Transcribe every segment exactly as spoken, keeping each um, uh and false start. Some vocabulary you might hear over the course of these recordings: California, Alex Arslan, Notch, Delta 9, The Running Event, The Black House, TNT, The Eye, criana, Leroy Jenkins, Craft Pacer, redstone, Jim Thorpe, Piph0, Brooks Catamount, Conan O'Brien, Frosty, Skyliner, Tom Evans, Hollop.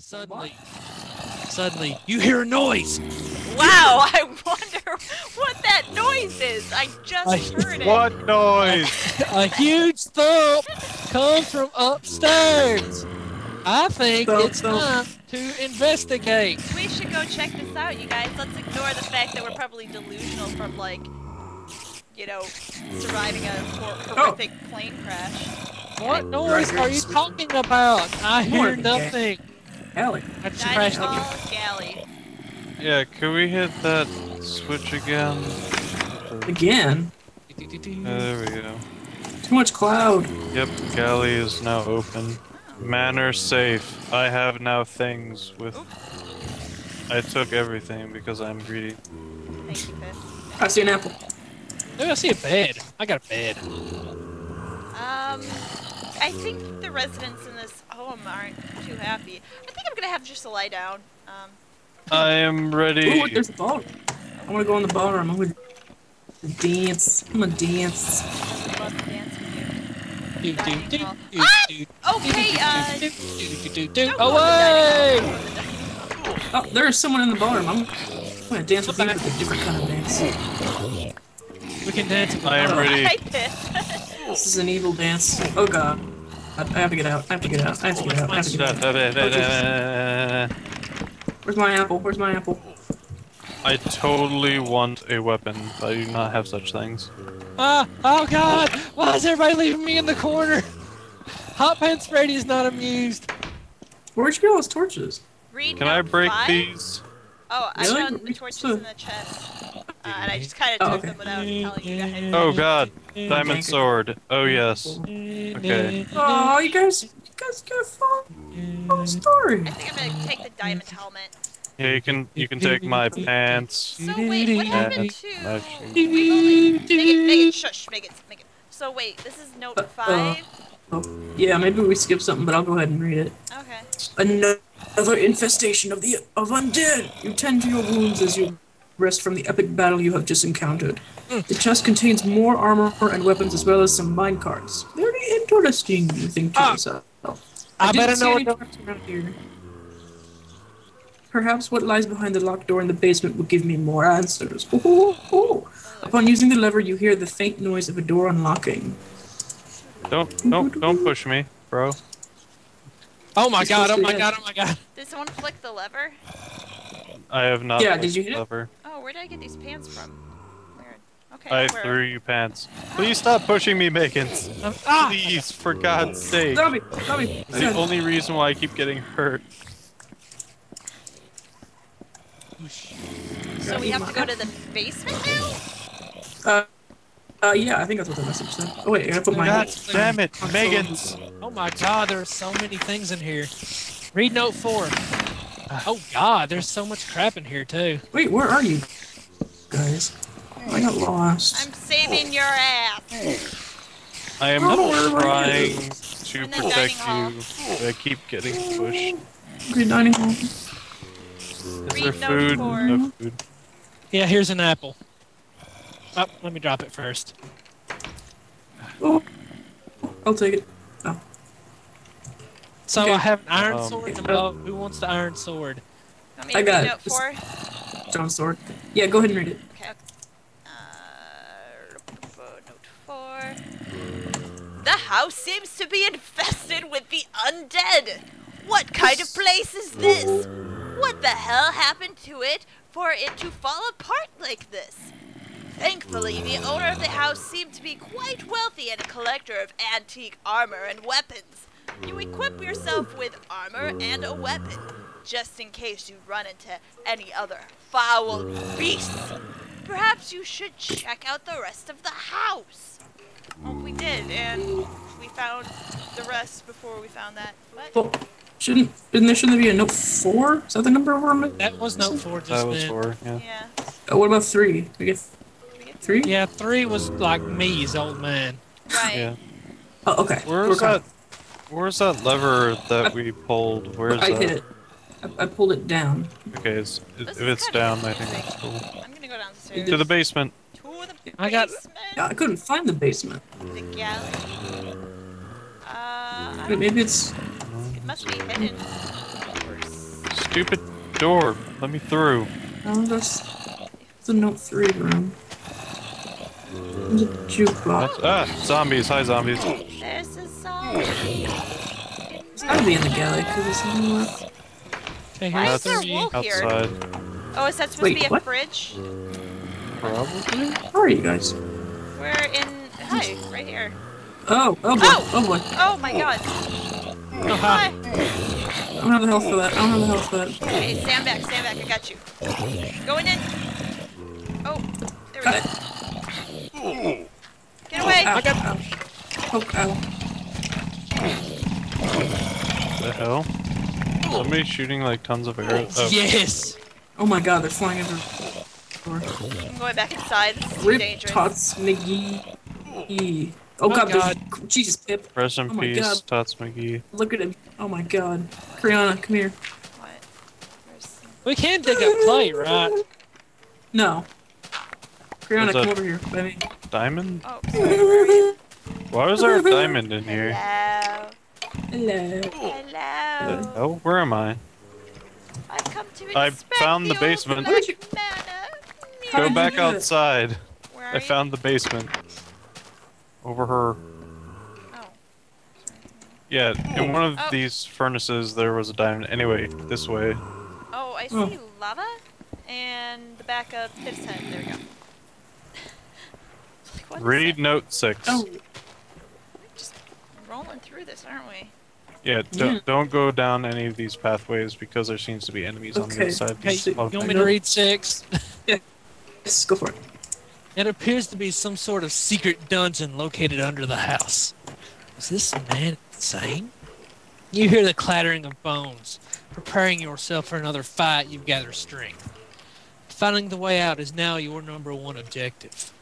Suddenly, what? suddenly, you hear a noise. Wow, I wonder what that noise is. I just I, heard it. What noise? A, a huge thump comes from upstairs. I think thump, it's thump. time to investigate. We should go check this out, you guys. Let's ignore the fact that we're probably delusional from, like, you know, surviving a horrific oh. plane crash. What noise are you talking about? I hear nothing. Galley. I just crashed the galley. Yeah, can we hit that switch again? Again? Uh, there we go. Too much cloud. Yep, galley is now open. Manor safe. I have now things with... Oops. I took everything because I'm greedy. Thank you, Ben. I see an apple. No, I see a bed. I got a bed. Um... I think the residents in this home aren't too happy. I think I'm gonna have just to lie down. Um... I am ready. Ooh, there's a bar. I want to go on the bar. I'm going to dance. I'm going to dance. I love dancing here. Do, do, do, ah! do, okay, uh... Do, do, do, do, do. Away! Oh, there is someone in the bar. I'm, I'm going to dance with you with a different kind of dance. We can dance. I am ready. This is an evil dance. Oh, God. I have to get out. I have to get out. I have to get out. I have to get out. I have to get out. Where's my apple? Where's my apple? I totally want a weapon, but I do not have such things. Ah! Oh god! Why is everybody leaving me in the corner? Hot Pants Freddy's not amused. Where'd you get all those torches? Read Can I break five? these? Oh, I really? found the torches in the chest. Uh, and I just kind of took oh, okay. them without telling you guys. Oh god! Diamond sword. Oh yes. Okay. Oh, you guys... You guys got a full story. I think I'm gonna take the diamond helmet. Yeah, you can you can take my pants. So wait, what happened to? Only... Make it, make it, shush, make it, make it. So wait, this is note uh, five. Uh, oh, yeah, maybe we skipped something, but I'll go ahead and read it. Okay. Another infestation of the of undead. You tend to your wounds as you rest from the epic battle you have just encountered. Mm. The chest contains more armor and weapons, as well as some mine carts. Very interesting, you think to ah. yourself. I, I better know what around here. Perhaps what lies behind the locked door in the basement will give me more answers. Ooh, ooh, ooh. Upon using the lever, you hear the faint noise of a door unlocking. Don't, don't, don't push me, bro. Oh my god! Oh my god! Oh my god! Did someone flick the lever? I have not. Yeah, did you hit it? Oh, where did I get these pants from? Weird. Okay. I where? threw you pants. Please stop pushing me, Bacons. Ah! Please, for God's sake. Stop me! Stop me! It's the only reason why I keep getting hurt. So we have to go to the basement now? Uh, uh, yeah, I think that's what the message said. Oh wait, I gotta put my. God damn it, Bacons! Oh my God, there are so many things in here. Read note four. Oh god, there's so much crap in here too. Wait, where are you guys? I got lost. I'm saving your ass. I am oh, trying to protect you. But I keep getting pushed. Good dining hall. Is Read there food? No food. Yeah, here's an apple. Oh, let me drop it first. Oh, I'll take it. Oh. So okay. I have an iron um, sword. Above. Who wants the iron sword? Want me to I got it. Four? Stone sword. Yeah, go ahead and read it. Okay. Uh, note four. The house seems to be infested with the undead. What kind of place is this? What the hell happened to it for it to fall apart like this? Thankfully, the owner of the house seemed to be quite wealthy and a collector of antique armor and weapons. You equip yourself with armor and a weapon, just in case you run into any other foul beasts. Perhaps you should check out the rest of the house. Well, we did, and we found the rest before we found that. What? Well, shouldn't, isn't there, shouldn't there be a note four? Is that the number over it? That was note four just That was then. four, yeah. yeah. Oh, what about three? Did we get three? Yeah, three was like me's old man. Right. Yeah. Oh, okay. Where was that? Where's that lever that we pulled? Where's I that? Hit it. I, I pulled it down. Okay, it's, it, if it's down, I think that's cool. I'm gonna go downstairs. To the basement. To the basement. I got. I couldn't find the basement. The galley. Uh. Wait, maybe it's. It must be hidden. Of course. stupid door. Let me through. Oh, that's the note three room. There's a jukebox. Ah, zombies. Hi, zombies. There's a zombie. It's gotta be in the galley, because there's something left. Hey, why is there a wolf here? Outside. Oh, is that supposed Wait, to be a what? fridge? Probably. Where are you guys? We're in... Hi, right here. Oh, oh boy, oh, oh boy. Oh my god. Oh, hi. I don't have the health for that, I don't have the health for that. Okay, stand back, stand back, I got you. Going in. Oh, there we got go. It. Get away. Oh, ow, I got... ow. Oh, ow. What the hell? Somebody shooting like tons of arrows. Oh. Yes! Oh my god, they're flying everywhere. I'm going back inside, this is Rip dangerous. Tots McGee. Oh, oh god, god. Jesus, Pip. Rest in oh peace, god. Tots McGee. Look at him. Oh my god. Criana, come here. What? Where's... We can't dig up play, right? No. Criana, come over here. By me. Diamond? Oh, sorry. Why is there a diamond in here? Hello. Hello. Hello. Hello? Where am I? I've come to I found the basement. You... Go back outside. Where are I you? found the basement. Over her. Oh. Yeah, in one of oh. these furnaces there was a diamond. Anyway, this way. Oh, I see oh. lava and the back of Pip's head. There we go. Like, what Read note six. Oh. We're just rolling through this, aren't we? Yeah, don't, yeah. don't go down any of these pathways because there seems to be enemies okay. on the other side. Okay, you want me to read six? Yeah. Yes, go for it. It appears to be some sort of secret dungeon located under the house. Is this man insane? You hear the clattering of bones. Preparing yourself for another fight, you gather strength. Finding the way out is now your number one objective.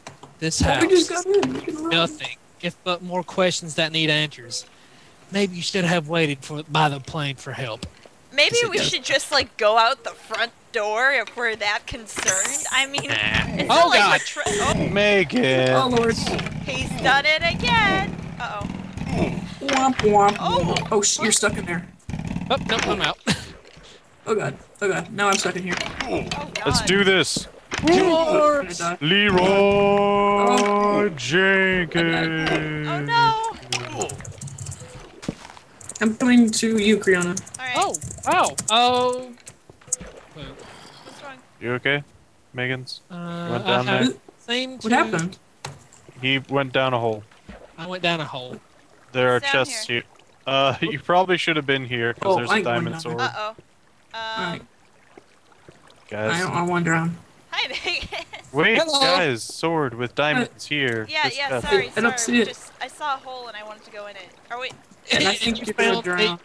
This house, we just got in. nothing, if but more questions that need answers. Maybe you should have waited for by the plane for help. Maybe we should just like go out the front door if we're that concerned. I mean, it's oh not like God. Tra oh. Megan. Oh Lord, he's done it again. Uh oh. Womp womp. Oh, oh sh you're stuck in there. Oh no, I'm out. Oh God. Oh God. Now I'm stuck in here. Oh, let's do this. Leroy, Leroy oh. Jenkins. Oh no. I'm coming to you, Criana. Right. Oh, oh, oh. Wait. What's wrong? You okay, Megan's? Uh, went down there. Same what happened? He went down a hole. I went down a hole. There What's are chests here? here. Uh, you probably should have been here because oh, there's I a diamond sword. Uh oh. Um, right. Guys. I don't want to wander around. Hi, Megan. Wait, Hello. guys, sword with diamonds uh, here. Yeah, Just yeah. Got... Sorry, sorry. I don't see it. Just, I saw a hole and I wanted to go in it. Oh wait. And I think you're gonna drown.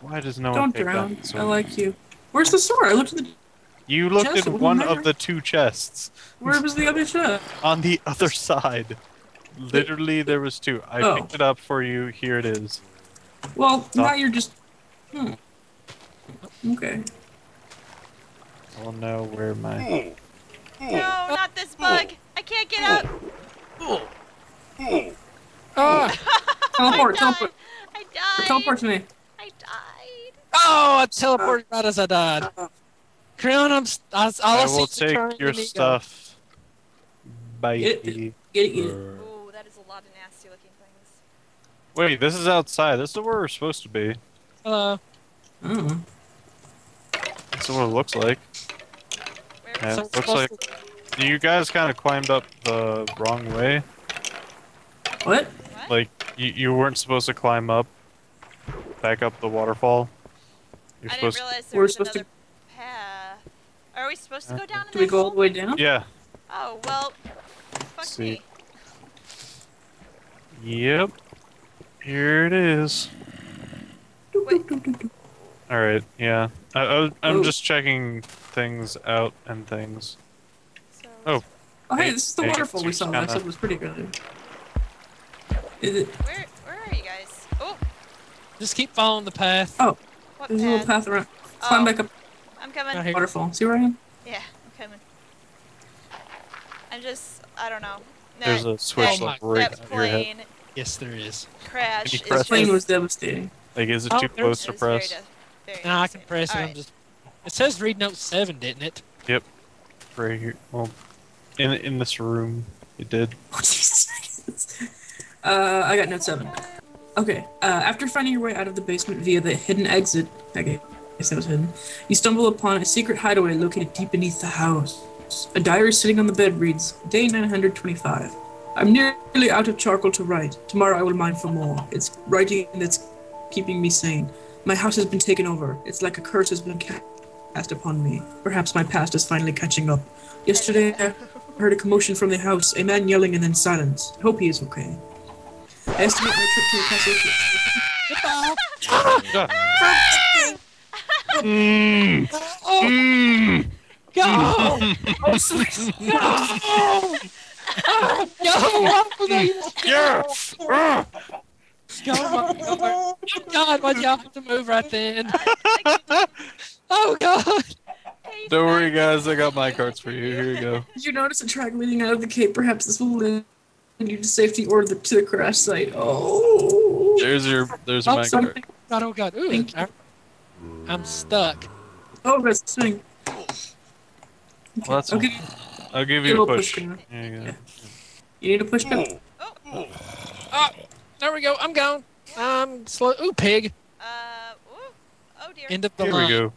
Why does no one take that? Don't drown. I like you. Where's the sword? I looked at the. You looked at one of the two chests. Where was the other chest? On the other side. Literally, there was two. I oh. picked it up for you. Here it is. Well, Stop. now you're just. Hmm. Okay. Oh no, where am I? No, not this bug! I can't get up! Oh. Teleport, I teleport. I died. Teleport to me. I died. Oh, I teleported right as I died. Creon, I'm. I, I, I will take your stuff. Bye. Get it, get it, get it. Ooh, that is a lot of nasty looking things. Wait, this is outside. This is where we're supposed to be. Hello. Mm. This is what it looks like. Yeah, it looks like to... you guys kind of climbed up the wrong way. What? What? Like. You, you weren't supposed to climb up, back up the waterfall. You're I supposed didn't realize there was another to... path. Are we supposed to go down in Do we go hole? all the way down? Yeah. Oh, well, fuck See. me. Yep. Here it is. Alright, yeah. I, I, I'm Ooh. just checking things out and things. So oh. Oh, hey, this is the hey, waterfall we saw. That was pretty good. Is it? Where, where are you guys? Oh! Just keep following the path. Oh! What There's path? a little path around. Oh. Climb back up. I'm coming. Right Waterfall. See where I am? Yeah, I'm coming. I'm just, I don't know. That, There's a switch that, that, right that plane. Yes, there is. Crash. That plane was devastating. Like, is it oh, too close to press? There nah, I can press it. Right. I'm just. It says read note seven, didn't it? Yep. Right here. Well, in in this room, it did. uh, I got note seven. Okay. Uh, after finding your way out of the basement via the hidden exit, okay, I guess that was hidden. You stumble upon a secret hideaway located deep beneath the house. A diary sitting on the bed reads, Day nine hundred twenty-five. I'm nearly out of charcoal to write. Tomorrow I will mine for more. It's writing that's keeping me sane. My house has been taken over. It's like a curse has been cast upon me. Perhaps my past is finally catching up. Yesterday I heard a commotion from the house, a man yelling and then silence. I hope he is okay. I estimate my trip to the castle. Mmm. Oh. Mm. Go! Oh, sweet. No! Oh, no! Yes! Yeah. Oh, God, why'd y'all have to move right then? Oh, God! Don't worry, guys. I got my cards for you. Here you go. Did you notice a track leading out of the cave? Perhaps this will lead you to safety or the, to the crash site. Oh! There's your, there's oh, my card. God, oh, God. Ooh, I, I'm stuck. Oh, that's the thing. Okay. Well, that's I'll, give you, I'll give you a push. push there you, go. Yeah. You need a push pin? Oh. Oh. Oh, there we go. I'm gone. Yeah. Um, slow. Ooh, pig. Uh, ooh. Oh dear. End of the Here line. Here we go.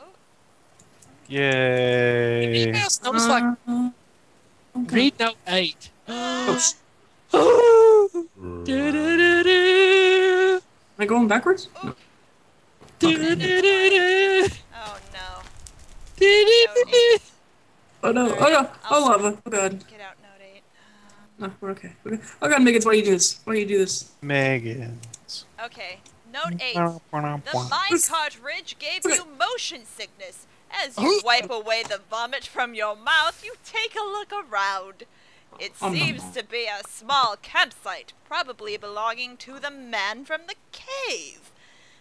Oh. Yay. Yes, I was like, uh, okay. Read note eight. Oh. Oh. Da, da, da, da. Am I going backwards? Oh. Da, da, da, da, da. Oh no. Oh no, oh no, oh lava, oh god. Get out, note eight. No, we're okay. We're okay. Oh god, Megan, why do you do this? Why do you do this? Megan. Okay, note eight. The minecart ridge gave you motion sickness. As you wipe away the vomit from your mouth, you take a look around. It seems to be a small campsite, probably belonging to the man from the cave.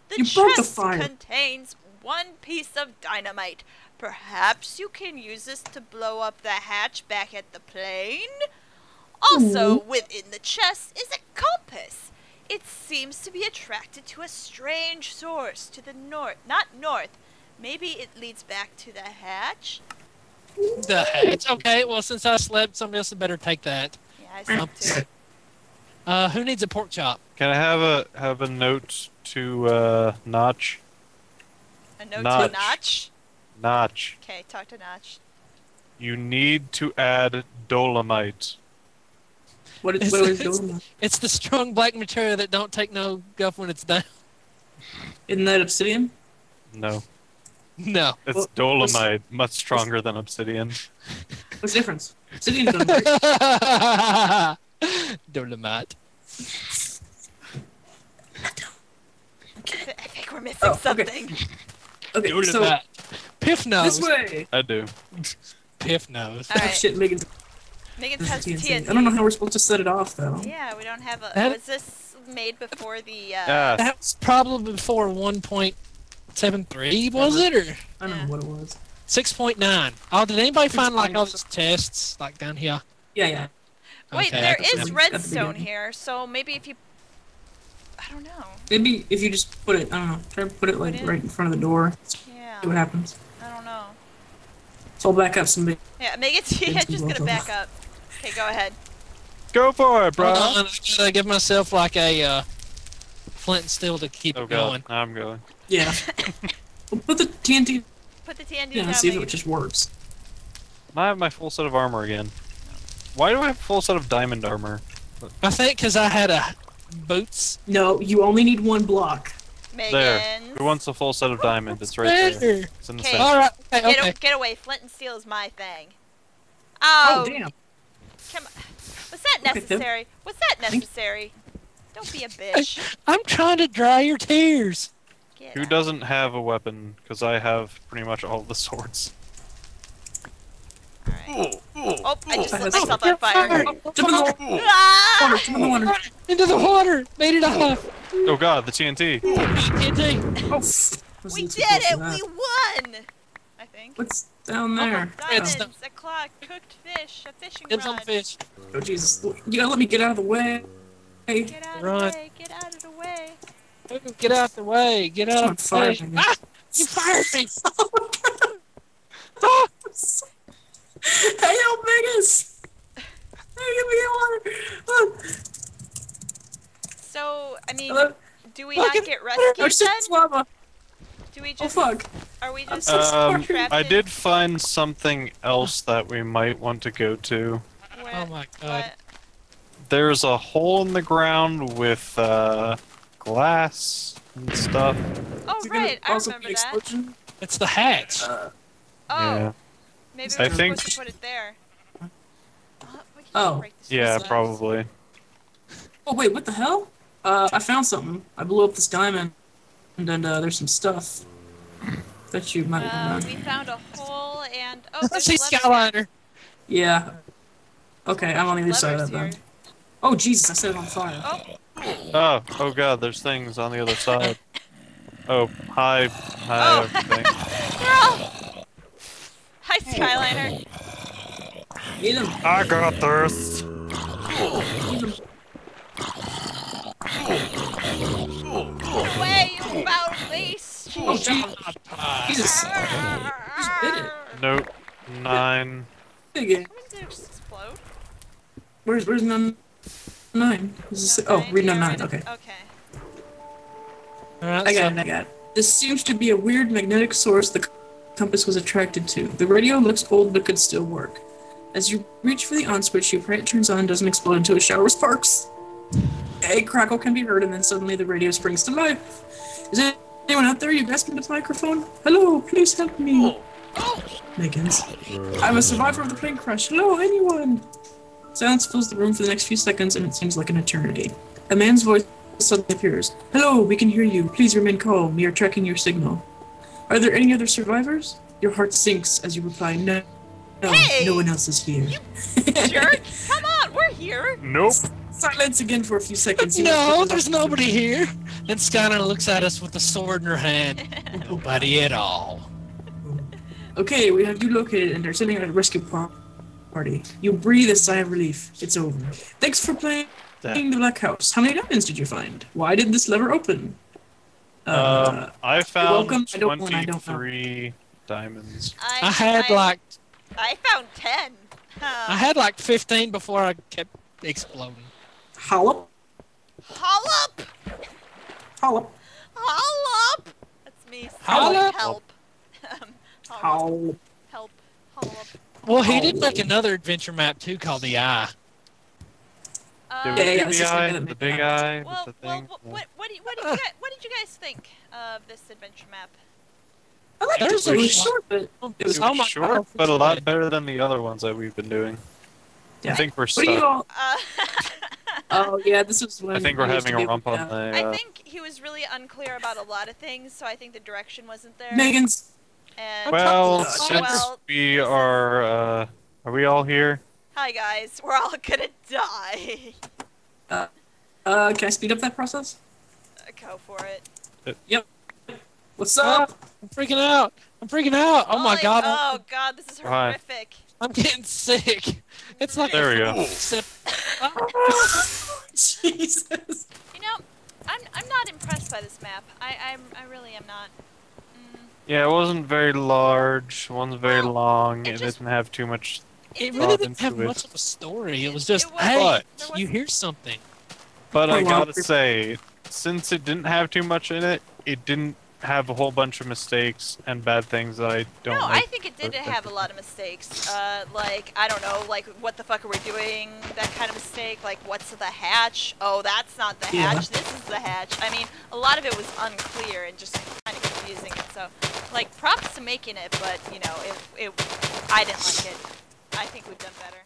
The chest contains one piece of dynamite. Perhaps you can use this to blow up the hatch back at the plane? Also, mm. within the chest is a compass. It seems to be attracted to a strange source to the north. Not north. Maybe it leads back to the hatch? The hatch? Okay, well, since I slept, somebody else had better take that. Yeah, I slept too. Uh, who needs a pork chop? Can I have a, have a note to uh, Notch? A note Notch. to Notch? Notch. Okay, talk to Notch. You need to add dolomite. What is, what is dolomite? It's the strong black material that don't take no guff when it's down. Isn't that obsidian? No. No. It's well, dolomite, much stronger than obsidian. What's the difference? Obsidian dolomite. Dolomite. Okay. I think we're missing oh, something. Okay, okay so... Piff knows. This way. I do. Piff knows. Right. Oh shit, Megan's. Megan's has T N T. I don't know how we're supposed to set it off though. Yeah, we don't have a. That... Was this made before the? Uh... Uh, that was probably before one point seven three, was it? Or I don't yeah. know what it was. six point nine. Oh, did anybody find like all those tests like down here? Yeah, yeah. Okay, wait, there is redstone here, so maybe if you. I don't know. Maybe if you just put it, I don't know, try to put it like right in front of the door. Yeah. See what happens. I don't know. So I'll back up some big. Yeah, make it. Yeah, just gonna back up. Okay, go ahead. Go for it, bro. Hold on, I gotta give myself like a uh, flint and steel to keep oh, it going. God. I'm going. Yeah. Well, put the T N T. Put the T N T. Yeah, down, see if it just works. I have my full set of armor again. Why do I have a full set of diamond armor? I think because I had a. Boots? No, you only need one block. Megan's. There. Who wants a full set of diamonds? It's right there. It's in the same. All right. Okay, okay. Get, get away. Flint and steel is my thing. Oh, oh damn. Come on. Was that necessary? Was that necessary? Don't be a bitch. I'm trying to dry your tears. Get Who out. doesn't have a weapon? Because I have pretty much all the swords. All right. Oh, oh, I just lit myself on fire. fire. Oh, jump in the water. Ah! Jump in the water. Into the water. Made it off. Oh god, the T N T. T N T. Oh. We did it. We won. I think. What's down there? Oh, diamonds, a clock, cooked fish, a fishing rod. Some fish. Oh Jesus! You gotta let me get out of the way. Get out of the way. Get out of the way. Move, get out the way. Get out of the way. Ah, you fired me. Oh, hey, yo, Vegas. Give me water. Oh. So, I mean, Hello? do we Fucking not get rescued then? Do we just, oh, fuck. Are we just um, trapped I in? did find something else that we might want to go to. Where, oh my god. What? There's a hole in the ground with uh, glass and stuff. Oh, Is right, I remember that. It's the hatch. Uh, oh, yeah. Maybe we're I supposed think... to put it there. Uh, we can oh, break this yeah, stuff. probably. Oh, wait, what the hell? Uh, I found something. I blew up this diamond. And then uh, there's some stuff that you might have uh, We found a hole and... Oh, there's a Skyliner. Yeah. Okay, I'm on either side of that then. Oh, Jesus, I set it on fire. Oh. oh, oh god, there's things on the other side. Oh, hi. Hi, oh. everything. all... Hi, Skyliner. Eat him. I got thirst. Eat him. The way you about least. Oh, Jesus. Just bit it. Nope. Nine. Big it. Did it just explode? Where's where's nine? Nine. Is this, no, oh, read no nine. Okay. Okay. I got it. I got it. This seems to be a weird magnetic source the compass was attracted to. The radio looks old but could still work. As you reach for the on switch, your planet turns on and doesn't explode into a shower of sparks. A crackle can be heard, and then suddenly the radio springs to life. Is there anyone out there? You grasping the microphone? Hello, please help me. Megan's. I'm a survivor of the plane crash. Hello, anyone? Silence fills the room for the next few seconds, and it seems like an eternity. A man's voice suddenly appears. Hello, we can hear you. Please remain calm. We are tracking your signal. Are there any other survivors? Your heart sinks as you reply, no. No, hey, no one else is here. You jerk! Come on, we're here. Nope. Silence again for a few seconds. No, there's nobody here. Then Skylar looks at us with a sword in her hand. Nobody at all. Okay, we have you located and they're sending out a rescue party. You breathe a sigh of relief. It's over. Thanks for playing that. The Black House. How many diamonds did you find? Why did this lever open? Um, uh, I found twenty-three diamonds. I, I had I, like... I found ten. Oh. I had like fifteen before I kept exploding. Hollop? Hollop! Hollop. Hollop! That's me. Hollop! Help. Um, hollop. Help. Hollop. Well, he did make another adventure map too called The Eye. Um, yeah, yeah, the eye, the big eye. Well, with the well, thing. Well, what, what, do you, what, did you guys, what did you guys think of this adventure map? I liked it. It was, it was short, but it was, it was short, God. but a lot better than the other ones that we've been doing. Yeah. I think we're stuck. All... Uh, oh yeah, this was when I think we're having a rump on the. Uh... I think he was really unclear about a lot of things, so I think the direction wasn't there. Megan's. And... Well, since oh, well, we are, uh, are we all here? Hi guys, we're all gonna die. Uh, uh, can I speed up that process? Uh, go for it. it. Yep. What's up? Oh, I'm freaking out. I'm freaking out. Oh, oh my god. Oh god, this is horrific. I'm getting sick. It's like there we go. Oh. Jesus. You know, I'm I'm not impressed by this map. I I'm, I really am not. Mm. Yeah, it wasn't very large. One's very well, long. It, just, it didn't have too much. It really didn't have it. much of a story. It, it was just, it was, hey, you hear something. But I gotta say, since it didn't have too much in it, it didn't have a whole bunch of mistakes and bad things that I don't. No, like I think it did have a lot of mistakes. Uh, like I don't know, like what the fuck are we doing? That kind of mistake. Like what's the hatch? Oh, that's not the yeah. hatch. This is the hatch. I mean, a lot of it was unclear and just kind of confusing. It. So, like props to making it, but you know, it, it I didn't like it. I think we've done better.